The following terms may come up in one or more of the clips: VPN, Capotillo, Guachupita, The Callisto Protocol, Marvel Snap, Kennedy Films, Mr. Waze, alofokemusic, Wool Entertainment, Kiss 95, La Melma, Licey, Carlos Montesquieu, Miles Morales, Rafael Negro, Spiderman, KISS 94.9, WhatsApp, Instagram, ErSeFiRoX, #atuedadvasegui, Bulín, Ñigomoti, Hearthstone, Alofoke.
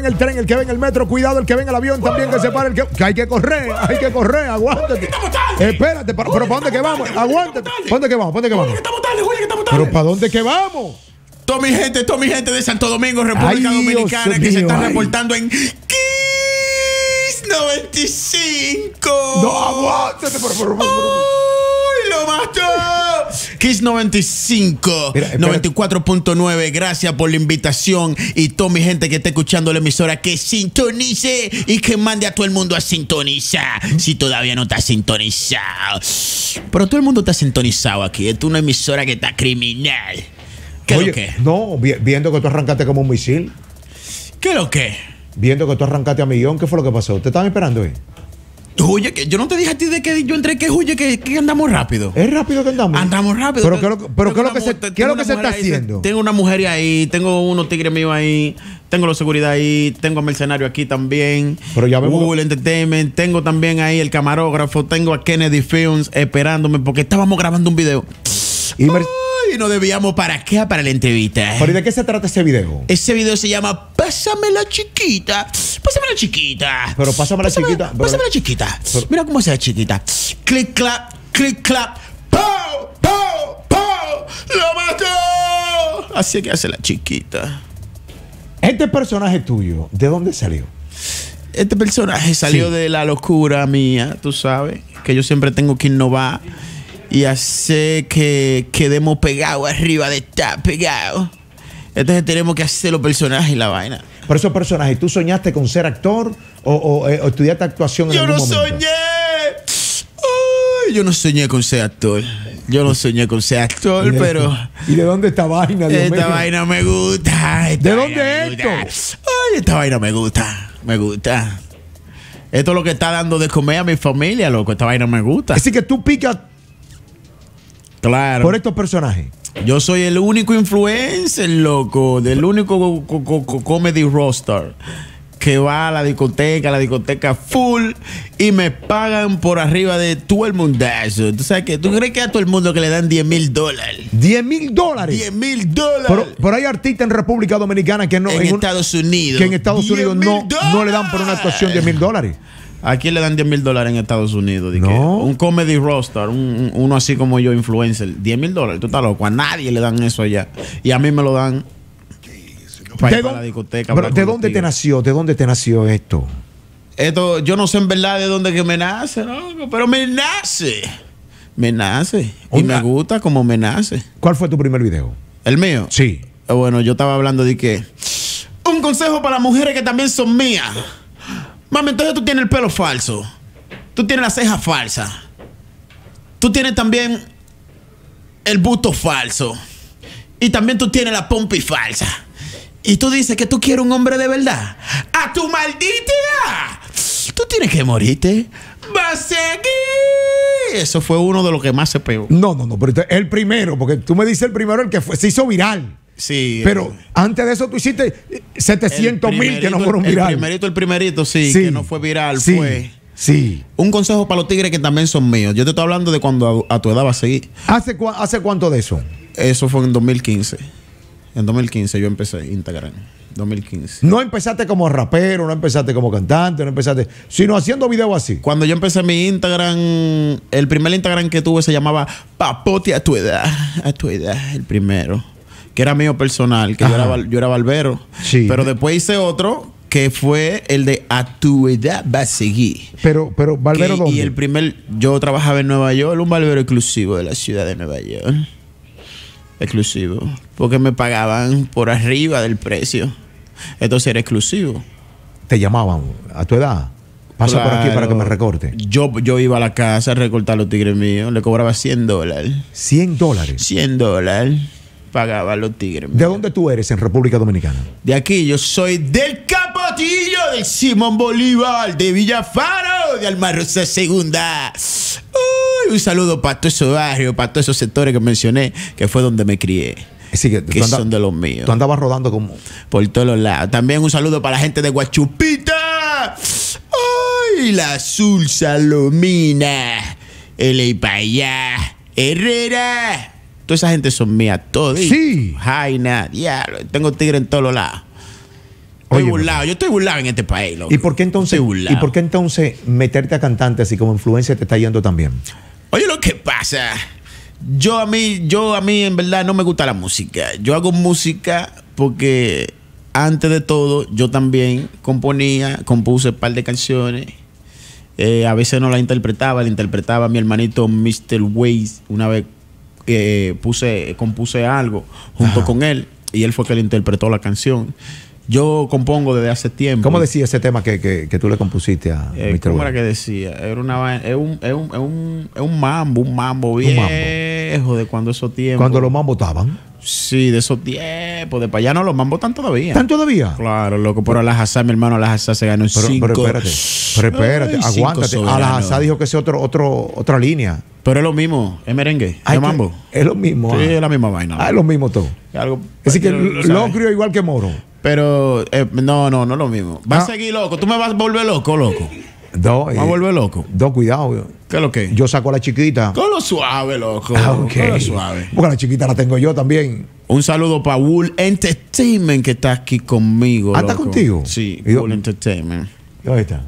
venga el tren, el que venga el metro, cuidado, el que venga el avión, también que se pare, el que hay que correr, aguántate. Espérate, pero ¿para dónde que vamos? Aguántate. ¿Para dónde que vamos? ¿Para dónde que vamos? Pero ¿para dónde que vamos? Toda mi gente de Santo Domingo, República Dominicana, que se está reportando en KISS 95. No, aguántate, por ¡lo mató! Kiss 95, 94.9. Gracias por la invitación. Y toda mi gente que está escuchando la emisora, que sintonice y que mande a todo el mundo a sintonizar. Si todavía no está sintonizado. Pero todo el mundo está sintonizado aquí. Esto es una emisora que está criminal. ¿Qué es lo que? No, viendo que tú arrancaste como un misil. ¿Qué es lo que? Viendo que tú arrancaste a millón, ¿qué fue lo que pasó? ¿Te estaban esperando ahí? Oye, que yo no te dije a ti de que yo entré que huye, que andamos rápido. Es rápido que andamos. Andamos rápido. Pero ¿qué es lo que se está haciendo? Tengo una mujer ahí, tengo unos tigres míos ahí, tengo la seguridad ahí, tengo a mercenario aquí también. Pero ya vemos. Wool Entertainment, tengo también ahí el camarógrafo, tengo a Kennedy Films esperándome porque estábamos grabando un video. Y nos debíamos para qué, para la entrevista. ¿Pero y de qué se trata ese video? Ese video se llama Pásame la chiquita. Pásame la chiquita. Pero pásame la chiquita. Pásame la chiquita. Mira cómo se ve chiquita. Clic, clap, clic, clap. ¡Pow! ¡Pow! ¡Pow! ¡Lo mató! Así que hace la chiquita. Este personaje tuyo, ¿de dónde salió? Este personaje salió de la locura mía, tú sabes, que yo siempre tengo que innovar. Y hace que quedemos pegados arriba de estar pegados. Entonces tenemos que hacer los personajes y la vaina. Por esos personajes, ¿tú soñaste con ser actor o estudiaste actuación en algún momento? ¡Yo no soñé! Uy, yo no soñé con ser actor. Yo no soñé con ser actor, pero... ¿Y de dónde esta vaina? Esta vaina me gusta. ¿De dónde esto? Ay, esta vaina me gusta. Me gusta. Esto es lo que está dando de comer a mi familia, loco. Esta vaina me gusta. Así que tú picas... Claro. Por estos personajes. Yo soy el único influencer, loco, del único comedy roster que va a la discoteca full y me pagan por arriba de todo el mundazo. ¿Tú sabes qué? ¿Tú crees que a todo el mundo que le dan $10,000? $10,000. $10,000. Pero hay artistas en República Dominicana que no. En Estados Unidos. Que en Estados Unidos no le dan por una actuación $10,000. ¿A quién le dan $10,000 en Estados Unidos? ¿De no. Un comedy roster, uno así como yo, influencer. $10,000, tú estás loco. A nadie le dan eso allá. Y a mí me lo dan para ir a la discoteca. Pero ¿de dónde te nació? ¿De dónde te nació esto? Esto, yo no sé en verdad de dónde que me nace, ¿no? Pero me nace. Me nace. Y me gusta como me nace. ¿Cuál fue tu primer video? ¿El mío? Sí. Bueno, yo estaba hablando de que... Un consejo para mujeres que también son mías. Mami, entonces tú tienes el pelo falso. Tú tienes la ceja falsa. Tú tienes también el busto falso. Y también tú tienes la pompi falsa. Y tú dices que tú quieres un hombre de verdad. ¡A tu maldita! Tú tienes que morirte. ¡Va a seguir! Eso fue uno de los que más se pegó. No, pero el primero, porque tú me dices el primero, el que fue, se hizo viral. Sí. Pero antes de eso tú hiciste 700,000 que no fueron virales. El primerito, sí, que no fue viral, fue. Sí. Un consejo para los tigres que también son míos. Yo te estoy hablando de cuando a tu edad vas a seguir. ¿Hace cuánto de eso? Eso fue en 2015. En 2015 yo empecé Instagram. 2015. No empezaste como rapero, no empezaste como cantante, no empezaste, sino haciendo videos así. Cuando yo empecé mi Instagram, el primer Instagram que tuve se llamaba Papote a tu edad. A tu edad, el primero. Que era mío personal, que yo era barbero. Sí. Pero después hice otro que fue el de A tu edad va a seguir. Pero ¿barbero dónde? Y el primer, yo trabajaba en Nueva York, un barbero exclusivo de la ciudad de Nueva York. Exclusivo. Porque me pagaban por arriba del precio. Entonces era exclusivo. ¿Te llamaban a tu edad? Pasa por aquí para que me recorte. Yo iba a la casa a recortar los tigres míos. Le cobraba $100. $100. $100. Pagaba los tigres. ¿De dónde tú eres en República Dominicana? De aquí, yo soy del Capotillo, de Simón Bolívar, de Villafaro, de Almarosa Segunda. Un saludo para todos esos barrios, para todos esos sectores que mencioné, que fue donde me crié. Así que son de los míos. Tú andabas rodando como... Por todos los lados. También un saludo para la gente de Guachupita. ¡Ay! La Azul Salomina. Elipayá. Herrera. Toda esa gente son mías, todos. Sí. Jaina, diablo. Tengo tigre en todos los lados. Estoy burlado, yo estoy burlado en este país, loco. ¿Y por qué entonces meterte a cantante así como influencia te está yendo también? Oye, lo que pasa, yo a mí en verdad no me gusta la música. Yo hago música porque antes de todo yo también compuse un par de canciones. A veces no la interpretaba mi hermanito Mr. Waze. Una vez compuse algo junto con él y él fue que le interpretó la canción. Yo compongo desde hace tiempo. ¿Cómo decía ese tema que tú le compusiste a Mr. ¿Cómo era que decía? Era un mambo viejo, de cuando esos tiempos. Cuando los mambos estaban. Sí, de esos tiempos, de para allá. No, los mambos están todavía. ¿Están todavía? Claro, loco. Pero Alajazá, mi hermano Alajazá se ganó Pero espérate, aguántate. Alajazá dijo que es otra línea. Pero es lo mismo, es merengue, es mambo. Es lo mismo. Sí, es la misma vaina. Ah, es lo mismo todo. Así que Locrio es igual que Moro. Pero no es lo mismo. Va a seguir loco, tú me vas a volver loco, loco. Me vas a volver loco. Cuidado. ¿Qué es lo que? Yo saco a la chiquita. Con lo suave, loco. Con lo suave. Porque la chiquita la tengo yo también. Un saludo para Wool Entertainment que está aquí conmigo. ¿Ah, está contigo? Sí, Wool Entertainment. ¿Dónde está?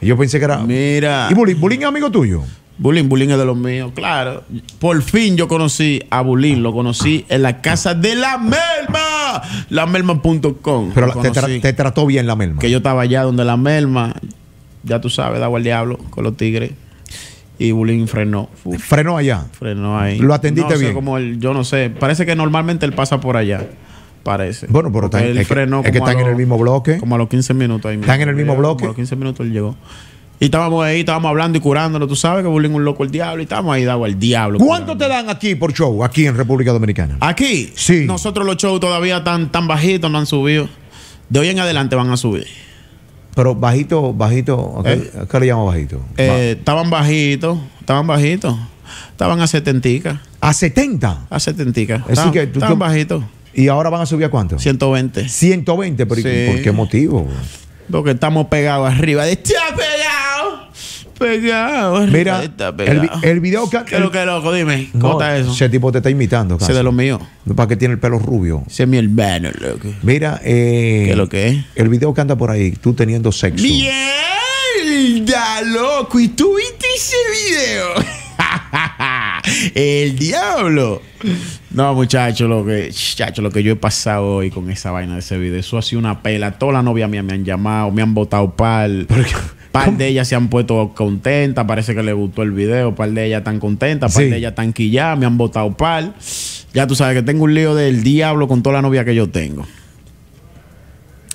Yo pensé que era. Mira. ¿Y Bulín es amigo tuyo? Bulín es de los míos, claro. Por fin yo conocí a Bulín. Lo conocí en la casa de La Melma. Lamelma.com. Pero te trató bien La Melma. Que yo estaba allá donde La Melma, ya tú sabes, daba al diablo con los tigres. Y Bulín frenó. Uf. ¿Frenó allá? Frenó ahí. ¿Lo atendiste bien? Como él, yo no sé. Parece que normalmente él pasa por allá. Parece. Bueno, pero están en el mismo bloque. Como a los 15 minutos ahí mismo. ¿Están en el mismo bloque? Como a los 15 minutos él llegó. Y estábamos ahí, estábamos hablando y curándolo. Tú sabes que Bulín un loco el diablo. Y estábamos ahí dado al diablo. ¿Cuánto te dan aquí por show? Aquí en República Dominicana. ¿Aquí? Sí. Nosotros los shows todavía están tan bajitos, no han subido. De hoy en adelante van a subir. Pero bajito. ¿Qué le llamo bajito? Estaban bajitos. Estaban a 70. ¿A 70? A 70. Así que estaban bajitos. ¿Y ahora van a subir a cuánto? 120. 120, pero sí. ¿Por qué motivo? Porque estamos pegados arriba de este pegado. Mira, el video que... ¿Qué es lo que es, loco? Dime, ¿cómo está eso? Ese tipo te está imitando. Ese de lo mío. ¿Para que tiene el pelo rubio? Ese es mi hermano, loco. Mira, ¿qué es lo que es? El video que anda por ahí, tú teniendo sexo. ¡Mierda, loco! ¿Y tú viste ese video? ¡El diablo! No, muchachos, lo que yo he pasado hoy con esa vaina de ese video. Eso ha sido una pela. Todas las novias mías me han llamado, me han botado pal. Par de ellas se han puesto contentas, parece que les gustó el video. Par de ellas tan contentas, par de ellas tan quilladas, me han botado par. Ya tú sabes que tengo un lío del diablo con toda la novia que yo tengo.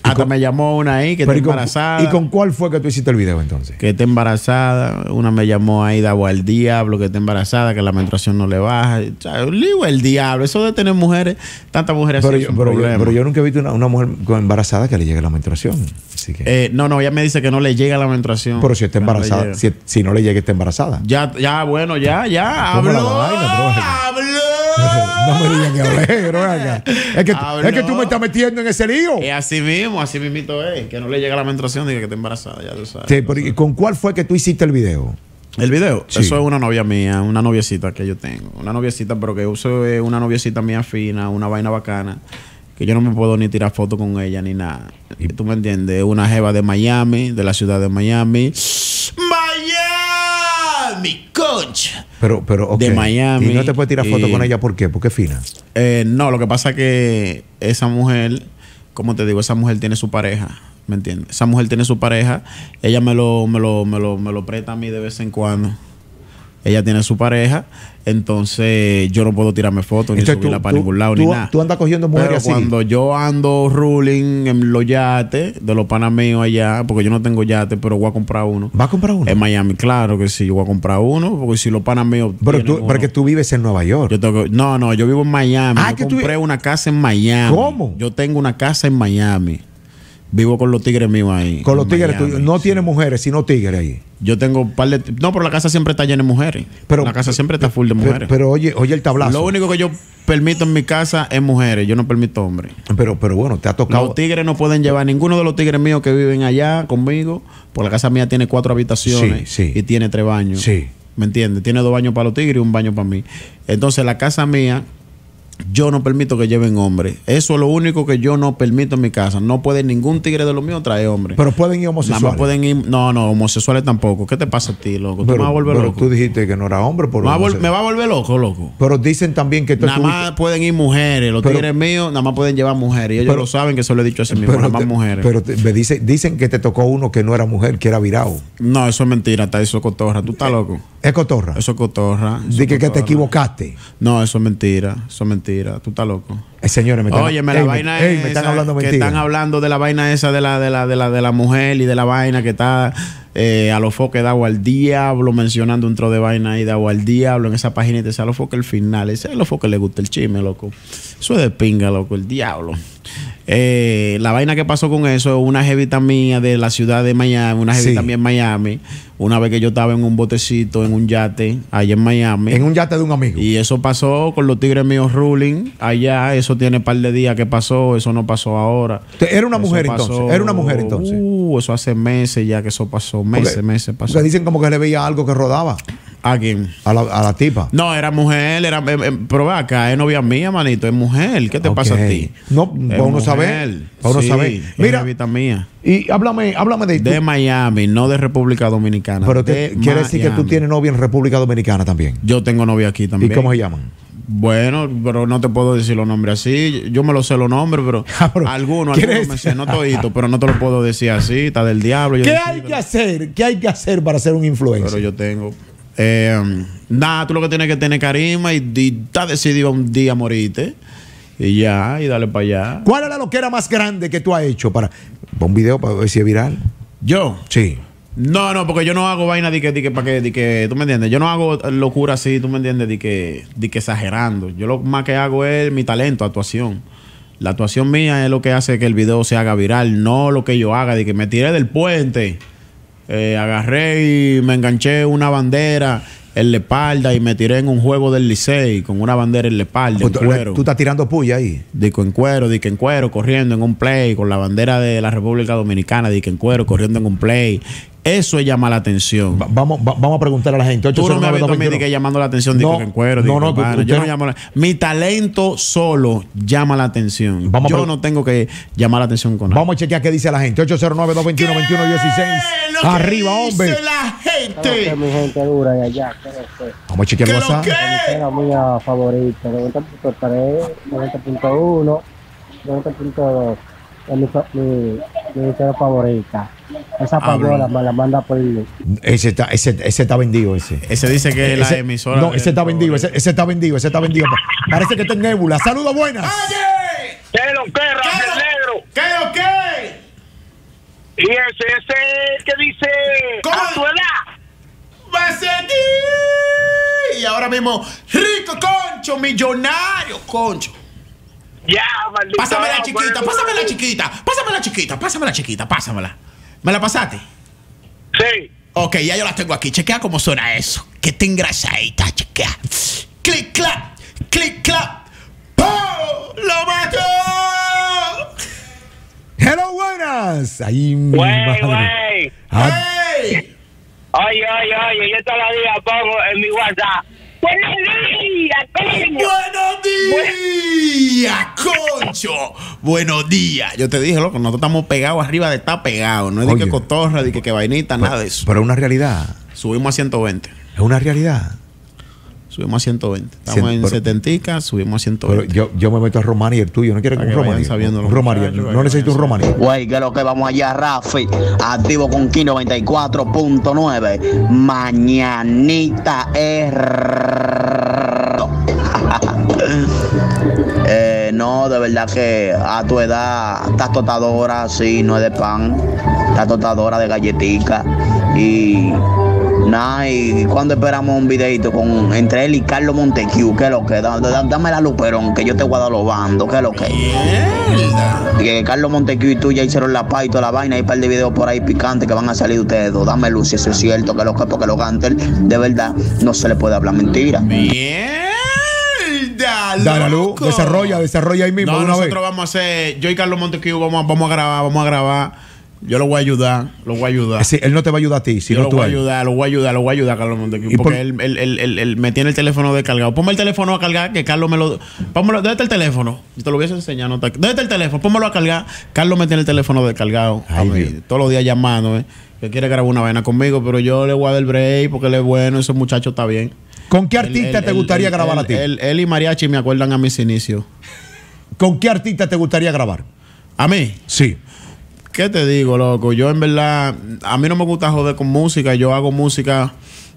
Hasta me llamó una ahí que está embarazada. ¿Y con cuál fue que tú hiciste el video entonces? Que está embarazada. Una me llamó ahí, daba al diablo, que está embarazada, que la menstruación no le baja. O sea, lío el diablo. Eso de tener mujeres, tantas mujeres así es un problema. Pero yo nunca he visto una mujer embarazada que le llegue la menstruación. Así que... no, ella me dice que no le llega la menstruación. Pero si está embarazada, no si no le llega, está embarazada. Ya, bueno. Habló. No me digan que es que tú me estás metiendo en ese lío. Es así mismito es. Que no le llega la menstruación, diga que está embarazada, ya tú sabes. Sí, pero ¿y con cuál fue que tú hiciste el video? ¿El video? Sí. Eso es una novia mía, una noviecita que yo tengo. Una noviecita, pero que uso una noviecita mía fina, una vaina bacana. Que yo no me puedo ni tirar fotos con ella ni nada. ¿Y tú me entiendes? Una jeva de Miami, de la ciudad de Miami. ¡Miami, concha! Pero okay. De Miami. ¿Y no te puedes tirar fotos con ella? ¿Por qué? ¿Porque es fina? No, lo que pasa es que esa mujer, como te digo, esa mujer tiene su pareja, ¿me entiendes? Esa mujer tiene su pareja, ella me lo presta a mí de vez en cuando. Ella tiene su pareja, entonces yo no puedo tirarme fotos ni subirla para ningún lado ni nada. ¿Tú andas cogiendo mujeres así? Cuando yo ando ruling en los yates de los panas míos allá, porque yo no tengo yate, pero voy a comprar uno. ¿Vas a comprar uno? En Miami, claro que sí, yo voy a comprar uno, porque si los panas míos. Pero tú vives en Nueva York. No, yo vivo en Miami. Yo compré una casa en Miami. ¿Cómo? Yo tengo una casa en Miami. Vivo con los tigres míos ahí. Con los tigres, tú no tienes mujeres, sino tigres ahí. Yo tengo un par de... No, pero la casa siempre está llena de mujeres. La casa siempre está full de mujeres. Pero oye el tablazo. Lo único que yo permito en mi casa es mujeres. Yo no permito hombres. Pero bueno, te ha tocado... Los tigres no pueden llevar... Ninguno de los tigres míos que viven allá conmigo... Porque la casa mía tiene 4 habitaciones. Sí. Y tiene 3 baños. Sí. ¿Me entiendes? Tiene 2 baños para los tigres y un baño para mí. Entonces, la casa mía... yo no permito que lleven hombres. Eso es lo único que yo no permito en mi casa. No puede ningún tigre de los míos traer hombres. Pero pueden ir homosexuales. Nada más pueden ir... No, no, homosexuales tampoco. ¿Qué te pasa a ti, loco? Tú me vas a volver loco. Pero tú dijiste que no era hombre por me va a volver loco, loco. Pero dicen también que... Nada más pueden ir mujeres. Los tigres míos nada más pueden llevar mujeres. Y ellos lo saben, que se lo he dicho a sí mismo. Nada más mujeres. Pero me dicen que te tocó uno que no era mujer, que era virado. No, eso es mentira. Eso es cotorra. Tú estás loco. ¿Es cotorra? Eso es cotorra. Dije que te equivocaste. No, eso es mentira. Eso es mentira. Tú estás loco. Señores, me están hablando mentira. Que están hablando de la vaina esa de la mujer y de la vaina que está a los foques de agua al diablo, mencionando un tro de vaina ahí de agua al diablo en esa página y te dice a los foques el final. Ese a los foques le gusta el chisme, loco. Eso es de pinga, loco, el diablo. La vaina que pasó con eso, una jevita mía de la ciudad de Miami, una jevita mía en Miami, una vez que yo estaba en un botecito, en un yate, allá en Miami. En un yate de un amigo. Y eso pasó con los tigres míos ruling allá, eso tiene un par de días que pasó, eso no pasó ahora. Era una mujer entonces, era una mujer entonces. Eso hace meses ya que eso pasó, meses pasó. Porque dicen como que le veía algo que rodaba. ¿A quién? A la tipa. No, era mujer, era... pero va acá, es novia mía, manito, es mujer. ¿Qué te pasa a ti? No, para uno saber. Para uno saber. Mira, mía. Y háblame de... De Miami, no de República Dominicana. Pero quiere decir que tú tienes novia en República Dominicana también. Yo tengo novia aquí también. ¿Y cómo se llaman? Bueno, pero no te puedo decir los nombres así. Yo me lo sé los nombres, pero algunos me sé, no todito, pero no te lo puedo decir así, está del diablo. Yo ¿Qué hay que hacer para ser un influencer? Pero yo tengo... nada, tú lo que tienes que tener carisma y estás decidido un día morirte y ya, y dale para allá. ¿Cuál era lo que era más grande que tú has hecho para un video para ver si es viral? ¿Yo? Sí. No, porque yo no hago vaina de que tú me entiendes, yo no hago locura así, tú me entiendes, de que exagerando. Yo lo más que hago es mi talento, actuación. La actuación mía es lo que hace que el video se haga viral, no lo que yo haga, de que me tiré del puente. Agarré y me enganché una bandera en la espalda y me tiré en un juego del Licey con una bandera en la espalda, en cuero. ¿Tú estás tirando puya ahí? Dico en cuero, corriendo en un play con la bandera de la República Dominicana, dico en cuero, corriendo en un play. Eso llama la atención. Vamos a preguntar a la gente. Tú no me has visto a mí que llamando la atención, dico en cuero, dico en cuero. Yo no llamo la... Mi talento solo llama la atención. Yo no tengo que llamar la atención con nada. Vamos a chequear qué dice la gente. 809-221-2116. Arriba, hombre. La gente. Mi gente dura de allá. Vamos a chequear el WhatsApp. Era mía favorita. 90.3, 90.1, 90.2. Mi historia favorita. Esa payola me la manda por el... Ese está vendido, ese. Ese dice que es la emisora. No, ese está vendido, ese está vendido. Parece que está en nébula. ¡Saludos, buenas! ¡Oye! ¿Qué lo que, Rafael Negro? ¿Qué lo que? Y ese que dice... ¡Va a seguir! Y ahora mismo, rico concho, millonario concho. Ya, maldito. Pásamela, chiquita. ¿Me la pasaste? Sí. Ok, ya yo la tengo aquí. Chequea cómo suena eso. Que te engrasadita, chequea. Clic, clap, clic, clap. ¡Pum! ¡Lo mató! ¡Hello, buenas! ¡Ay, mi madre! ¡Hey! Oye, yo todos los días pongo en mi WhatsApp. ¡Buenos días, coño! ¡Buenos días, concho! ¡Buenos días! Yo te dije, loco, nosotros estamos pegados arriba de estar pegados. No es de que cotorra, de que vainita, nada de eso. Pero es una realidad. Subimos a 120. Es una realidad. Subimos a 120. Estamos en 70, subimos a 120. Pero yo me meto a Romani, el tuyo. No quiero que un Romani. No necesito un Romani. Güey, que lo que vamos allá, Rafi. Activo con KISS 94.9. Mañanita es... no, de verdad que a tu edad estás tostadora, sí, no es de pan. Estás tostadora de galletica. Y... Nah, y cuando esperamos un videito con entre él y Carlos Montesquieu, que lo que, dame la Luperón, que yo te voy a dar los bandos, que lo que. Que Carlos Montesquieu y tú ya hicieron la paz y toda la vaina, hay un par de videos por ahí picantes que van a salir ustedes dos. Dame luz, si eso es cierto, que lo que, porque los Gantel, de verdad, no se le puede hablar mentira. Dale luz, desarrolla ahí mismo. No, nosotros vamos a hacer, yo y Carlos Montesquieu vamos a grabar. Yo lo voy a ayudar, lo voy a ayudar. Sí, él no te va a ayudar a ti, sino tú a él. Yo lo voy a ayudar, lo voy a ayudar, lo voy a ayudar a Carlos Montesquieu. Porque él me tiene el teléfono descargado. Ponme el teléfono a cargar, que Carlos me lo... Pónmelo, déjate el teléfono. Yo te lo hubiese enseñado. Déjate el teléfono, pónmelo a cargar. Carlos me tiene el teléfono descargado. Ay, a mí, todos los días llamando, que quiere grabar una vaina conmigo, pero yo le voy a dar el break porque él es bueno, ese muchacho está bien. ¿Con qué artista te gustaría grabar a ti? Él y Mariachi me acuerdan a mis inicios. ¿Con qué artista te gustaría grabar? ¿A mí? Sí. ¿Qué te digo, loco? Yo en verdad, a mí no me gusta joder con música. Yo hago música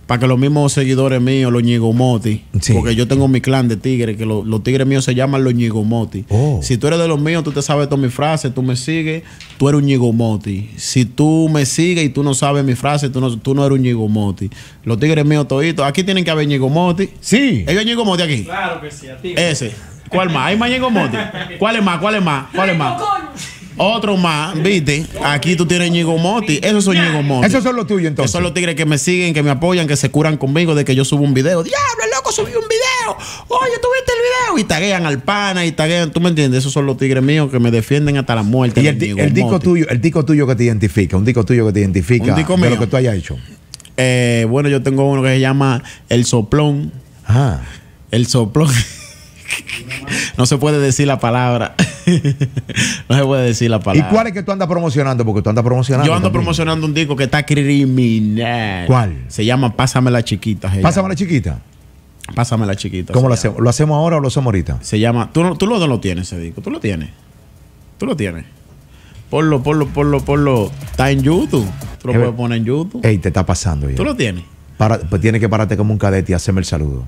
para que los mismos seguidores míos, los Ñigomoti, sí, porque yo tengo mi clan de tigres, que los tigres míos se llaman los Ñigomoti. Oh. Si tú eres de los míos, tú te sabes todas mis frases, tú me sigues, tú eres un Ñigomoti. Si tú me sigues y tú no sabes mis frases, tú no eres un Ñigomoti. Los tigres míos toditos, aquí tienen que haber Ñigomoti. Sí. ¿Hay Ñigomoti aquí? Claro que sí, a ti. Ese. ¿Cuál más? ¿Hay más Ñigomoti? ¿Cuál es más? ¿Cuál es más? ¿Cuál es más? Otro más, viste, aquí tú tienes Ñigomoti. Esos son Ñigomoti. Esos son los tuyos, entonces. Esos son los tigres que me siguen, que me apoyan, que se curan conmigo de que yo subo un video. ¡Diablo, loco, subí un video! ¡Oye, tú viste el video! Y taguean al pana y taguean, ¿tú me entiendes? Esos son los tigres míos que me defienden hasta la muerte. Y el disco tuyo que te identifica, un disco tuyo que te identifica. ¿Un disco mío? De lo que tú hayas hecho. Bueno, yo tengo uno que se llama El Soplón. Ah. El Soplón. No se puede decir la palabra. No se puede decir la palabra. ¿Y cuál es que tú andas promocionando? Porque tú andas promocionando. Yo ando promocionando un disco que está criminal. ¿Cuál? Se llama Pásame la Chiquita. ¿Pásame la Chiquita? Pásame la Chiquita. ¿Cómo lo hacemos? ¿Lo hacemos ahora o lo hacemos ahorita? Se llama... Tú no lo tienes ese disco. Tú lo tienes. Tú lo tienes. Ponlo. Está en YouTube. Tú lo puedes poner en YouTube. Ey, te está pasando ya. Tú lo tienes. Pues tienes que pararte como un cadete y hacerme el saludo.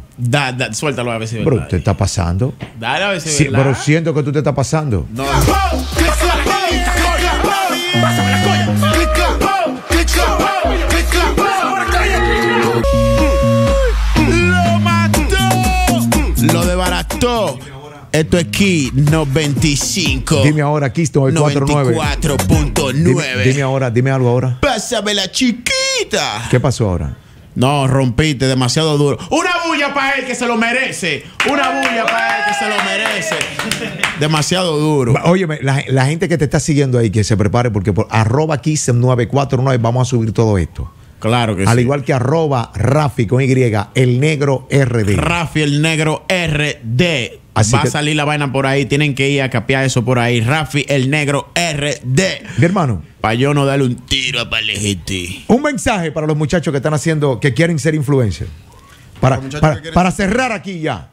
Suéltalo a ver si... Bro, te está pasando. Dale a ver si... Sí, pero siento que tú te estás pasando. No. Lo mató. Lo desbarató. Esto es Kiss 95. Dime ahora, Kiss 94.9. Dime algo ahora. Pásame la chiquita. ¿Qué pasó ahora? No, rompiste demasiado duro. Una bulla para él que se lo merece. Una bulla para él que se lo merece. Demasiado duro. Óyeme, la gente que te está siguiendo ahí, que se prepare, porque por arroba Kiss 949 vamos a subir todo esto. Claro que sí. Al igual que arroba Rafi con Y, el negro RD. Rafi, el negro RD. Así va a salir la vaina por ahí. Tienen que ir a capear eso por ahí. Rafi, el negro RD. Mi hermano. Para yo no darle un tiro a Palejiti. Un mensaje para los muchachos que están haciendo, que quieren ser influencers. Para cerrar aquí ya.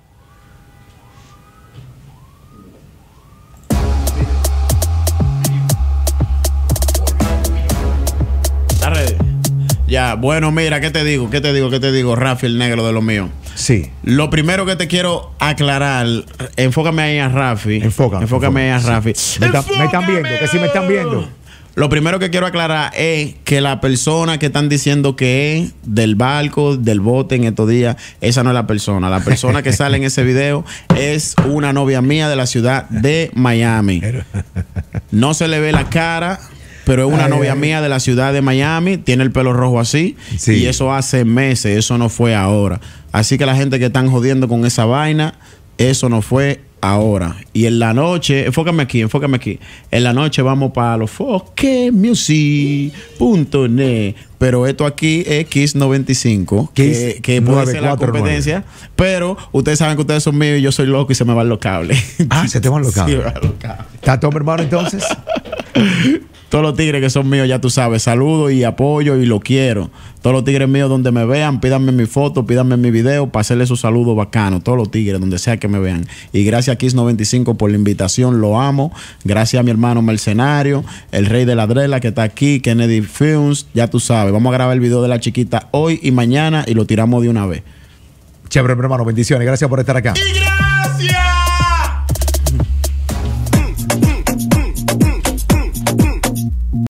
¿Está ready? Ya, bueno, mira, ¿qué te digo, Rafi, el negro de lo mío? Sí. Lo primero que te quiero aclarar, enfócame ahí a Rafi. Enfócame ahí a Rafi. Sí. Me están viendo, que si me están viendo. Lo primero que quiero aclarar es que la persona que están diciendo que es del barco, del bote en estos días, esa no es la persona. La persona que sale en ese video es una novia mía de la ciudad de Miami. No se le ve la cara, pero es una novia mía de la ciudad de Miami. Tiene el pelo rojo así. Sí. Y eso hace meses, eso no fue ahora. Así que la gente que están jodiendo con esa vaina, eso no fue ahora. Y en la noche, enfócame aquí. En la noche vamos para alofokemusic.net. Pero esto aquí es Kiss 95, que puede ser la competencia. 9. Pero ustedes saben que ustedes son míos y yo soy loco y se me van los cables. Ah, se te van los cables. Sí, van los cables. ¿Está todo, hermano, entonces? Todos los tigres que son míos, ya tú sabes, saludo y apoyo y lo quiero. Todos los tigres míos donde me vean, pídanme mi foto, pídanme mi video para hacerle su saludo bacano. Todos los tigres, donde sea que me vean. Y gracias a Kiss 95 por la invitación, lo amo. Gracias a mi hermano Mercenario, el rey de la drela que está aquí, Kennedy Films, ya tú sabes. Vamos a grabar el video de la chiquita hoy y mañana y lo tiramos de una vez. Chévere, hermano, bendiciones. Gracias por estar acá. Y gracias.